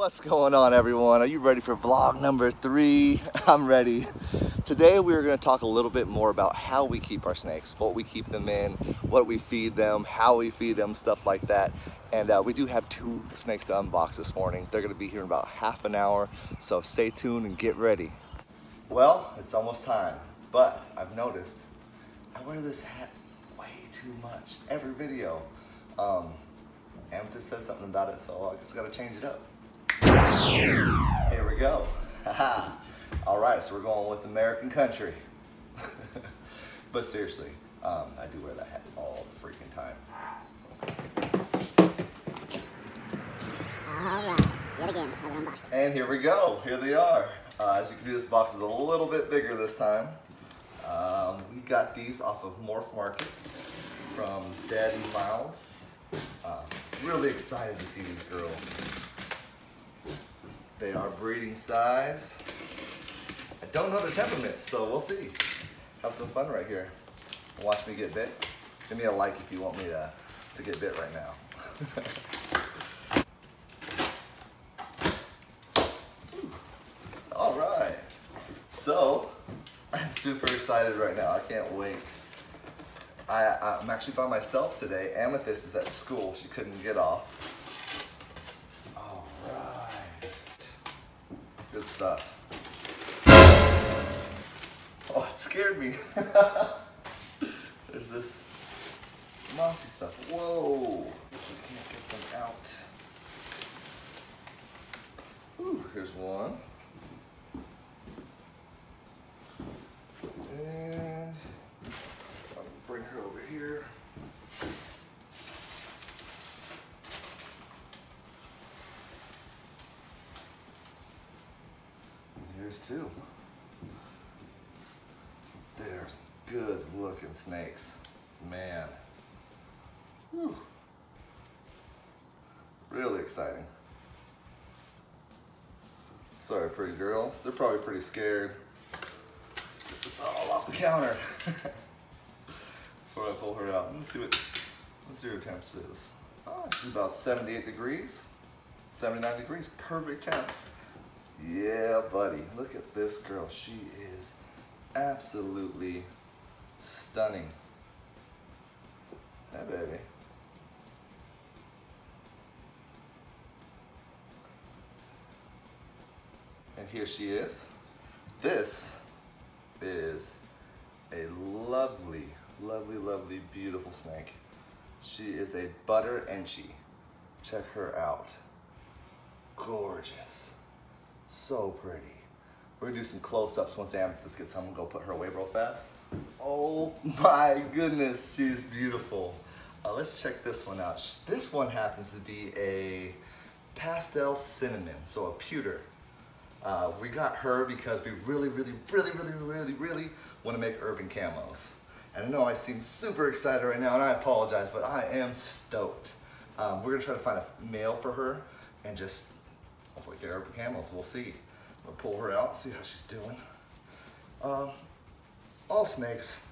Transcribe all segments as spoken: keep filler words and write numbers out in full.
What's going on, everyone? Are you ready for vlog number three? I'm ready. Today we're going to talk a little bit more about how we keep our snakes, what we keep them in, what we feed them, how we feed them, stuff like that. And uh, we do have two snakes to unbox this morning. They're going to be here in about half an hour, so stay tuned and get ready. Well, it's almost time, but I've noticed I wear this hat way too much every video. Um, Amethyst says something about it, so I just got to change it up. Here we go. Haha. All right, so we're going with American country. But seriously, um, I do wear that hat all the freaking time. All right, yet again, another unboxing. And here we go. Here they are. Uh, as you can see, this box is a little bit bigger this time. Um, we got these off of Morph Market from Daddy Miles. Uh, really excited to see these girls. They are breeding size. I don't know their temperaments, so we'll see. Have some fun right here. Watch me get bit. Give me a like if you want me to, to get bit right now. All right. So, I'm super excited right now. I can't wait. I, I'm actually by myself today. Amethyst is at school. She couldn't get off. Good stuff. Oh, it scared me. There's this mossy stuff. Whoa. You can't get them out. Ooh, here's one. And I'll bring her over here. Too. They're good looking snakes, man. Whew. Really exciting. Sorry, pretty girls. They're probably pretty scared. Get this all off the counter before I pull her out. Let's see what, let's see what her temperature is. Oh, she's about seventy-eight degrees, seventy-nine degrees, perfect temps. Yeah, buddy. Look at this girl. She is absolutely stunning. Hey, baby. And here she is. This is a lovely, lovely, lovely, beautiful snake. She is a butter enchi. Check her out. Gorgeous. So pretty. We're gonna do some close-ups once Amethyst gets home and go put her away real fast. Oh my goodness, she's beautiful. Uh, let's check this one out. This one happens to be a pastel cinnamon, so a pewter. Uh, we got her because we really, really, really, really, really, really want to make urban camos. And I know I seem super excited right now, and I apologize, but I am stoked. Um, we're gonna try to find a male for her and just hopefully they're urban camels. We'll see. We'll pull her out, see how she's doing. Um, all snakes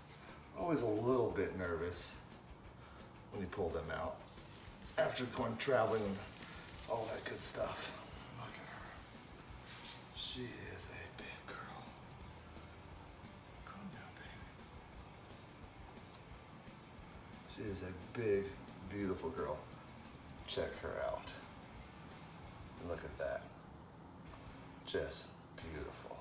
are always a little bit nervous when you pull them out after going traveling and all that good stuff. Look at her. She is a big girl. Calm down, baby. She is a big, beautiful girl. Check her out. Look at that. Just beautiful.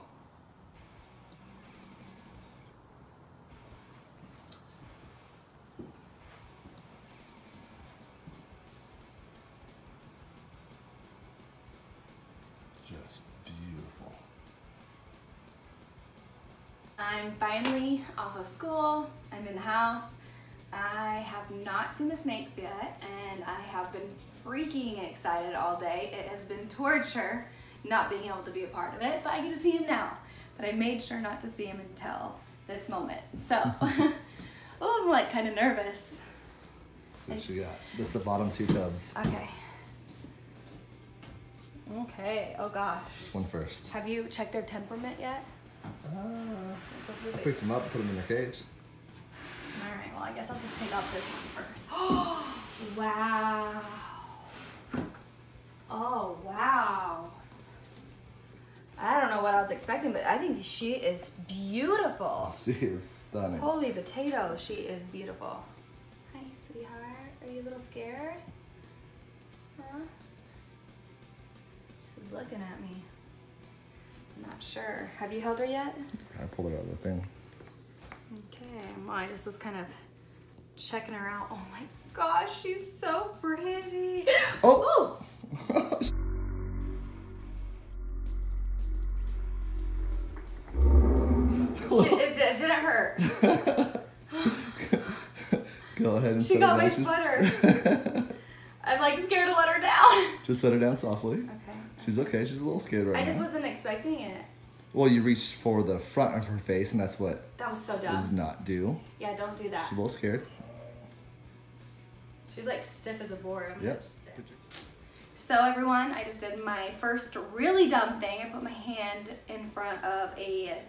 Just beautiful. I'm finally off of school. I'm in the house. I have not seen the snakes yet, and I have been freaking excited all day. It has been torture not being able to be a part of it, but I get to see him now. But I made sure not to see him until this moment. So, oh, I'm like kind of nervous. Let's see what you got. This is the bottom two tubs. Okay. Okay, oh gosh. One first. Have you checked their temperament yet? Uh, I picked them up, put them in the cage. All right, well, I guess I'll just take off this one first. Oh, wow. Oh, wow. expecting, but I think she is beautiful. She is stunning. Holy potato, she is beautiful. Hi, sweetheart. Are you a little scared? Huh? She's looking at me. I'm not sure. Have you held her yet? I pulled her out of the thing. Okay. Well, I just was kind of checking her out. Oh my gosh, she's so pretty. Oh. She, it, it didn't hurt. Go ahead and she got my sweater. I'm like scared to let her down. Just set her down softly. Okay. She's okay. She's a little scared right now. I just now. wasn't expecting it. Well, you reached for the front of her face, and that's what. That was so dumb. Did not do. Yeah, don't do that. She's a little scared. She's like stiff as a board. I'm yep. So everyone, I just did my first really dumb thing. I put my hand in front of a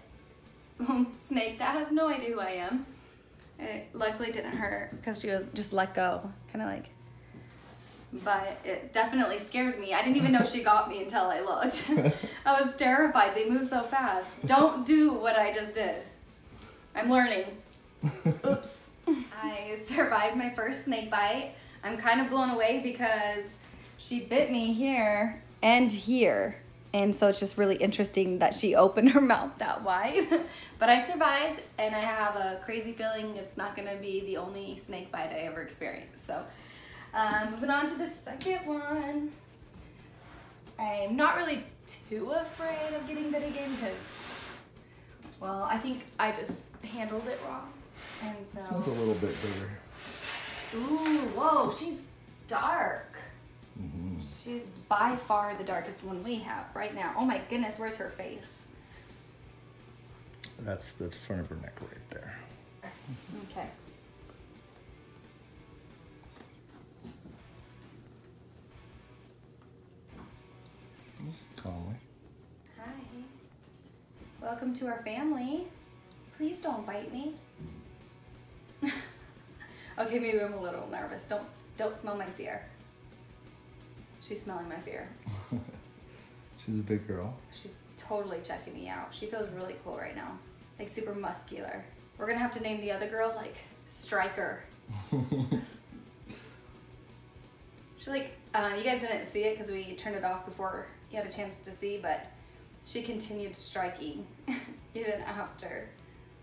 snake that has no idea who I am. It luckily didn't hurt because she was just let go, kind of like. But it definitely scared me. I didn't even know she got me until I looked. I was terrified. They move so fast. Don't do what I just did. I'm learning. Oops. I survived my first snake bite. I'm kind of blown away because she bit me here and here. And so it's just really interesting that she opened her mouth that wide. But I survived, and I have a crazy feeling it's not going to be the only snake bite I ever experienced. So. Um, moving on to the second one. I'm not really too afraid of getting bit again because, well, I think I just handled it wrong. And so. This one's a little bit bigger. Ooh, whoa, she's dark. Mm-hmm. She's by far the darkest one we have right now. Oh my goodness, where's her face? That's the front of her neck right there. Okay. Calmly. Hi. Welcome to our family. Please don't bite me. Okay, maybe I'm a little nervous. Don't don't smell my fear. She's smelling my fear. She's a big girl. She's totally checking me out. She feels really cool right now. Like super muscular. We're gonna have to name the other girl like Striker. She like um, you guys didn't see it because we turned it off before you had a chance to see, but she continued striking even after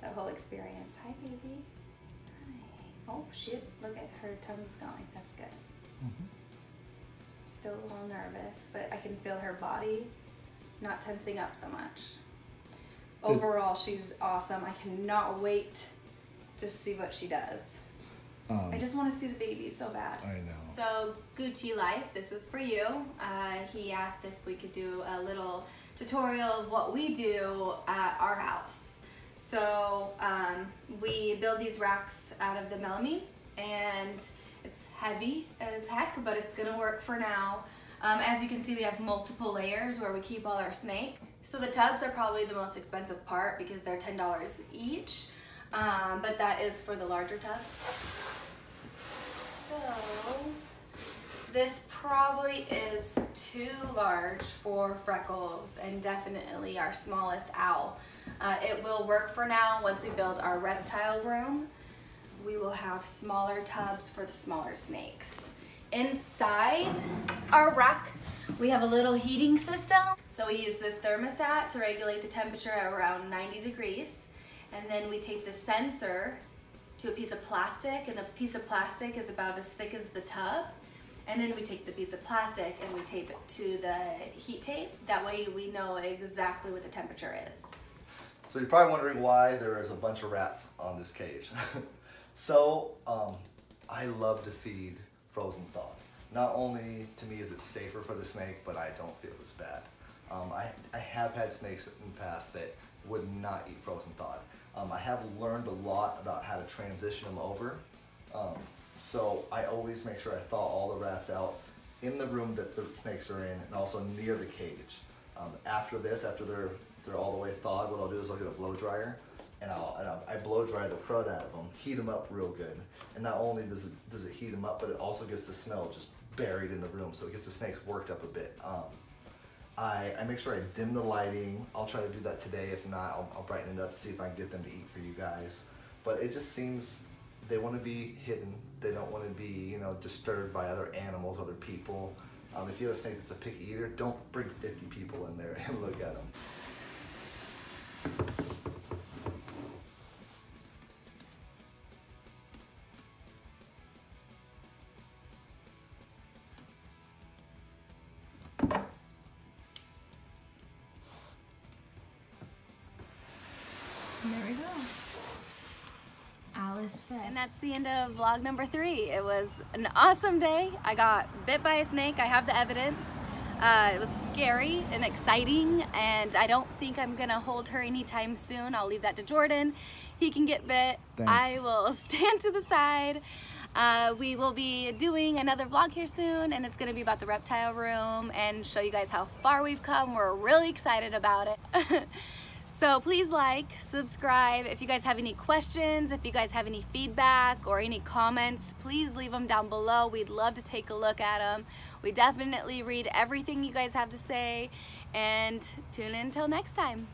that whole experience. Hi, baby. Hi. Oh, shit. Look at her tongue's going. That's good. Mm-hmm. Still a little nervous, but I can feel her body not tensing up so much. Overall, she's awesome. I cannot wait to see what she does. Um, I just want to see the baby so bad. I know. So Gucci Life, this is for you. Uh, he asked if we could do a little tutorial of what we do at our house. So um, we build these racks out of the melamine, and it's heavy as heck, but it's gonna work for now. Um, as you can see, we have multiple layers where we keep all our snake. So the tubs are probably the most expensive part because they're ten dollars each, um, but that is for the larger tubs. So, this probably is too large for Freckles and definitely our smallest owl. Uh, it will work for now. Once we build our reptile room, we will have smaller tubs for the smaller snakes. Inside our rack, we have a little heating system. So we use the thermostat to regulate the temperature at around ninety degrees. And then we take the sensor to a piece of plastic, and the piece of plastic is about as thick as the tub, and then we take the piece of plastic and we tape it to the heat tape. That way we know exactly what the temperature is. So you're probably wondering why there is a bunch of rats on this cage. So um, I love to feed frozen thawed. Not only to me is it safer for the snake, but I don't feel as bad. Um, I, I have had snakes in the past that would not eat frozen thawed. Um, I have learned a lot about how to transition them over. Um, so I always make sure I thaw all the rats out in the room that the snakes are in and also near the cage. Um, after this, after they're, they're all the way thawed, what I'll do is I'll get a blow dryer and, I'll, and I'll, I blow dry the crud out of them, heat them up real good. And not only does it, does it heat them up, but it also gets the smell just buried in the room. So it gets the snakes worked up a bit. Um, I, I make sure I dim the lighting. I'll try to do that today. If not, I'll, I'll brighten it up, see if I can get them to eat for you guys. But it just seems they want to be hidden. They don't want to be, you know, disturbed by other animals, other people. Um, if you have a snake that's a picky eater, don't bring fifty people in there and look at them. There we go. Alice fed. And that's the end of vlog number three. It was an awesome day. I got bit by a snake. I have the evidence. Uh, it was scary and exciting, and I don't think I'm gonna hold her anytime soon. I'll leave that to Jordan. He can get bit. Thanks. I will stand to the side. Uh, we will be doing another vlog here soon, and it's gonna be about the reptile room and show you guys how far we've come. We're really excited about it. So please like, subscribe. If you guys have any questions, if you guys have any feedback or any comments, please leave them down below. We'd love to take a look at them. We definitely read everything you guys have to say, and tune in till next time.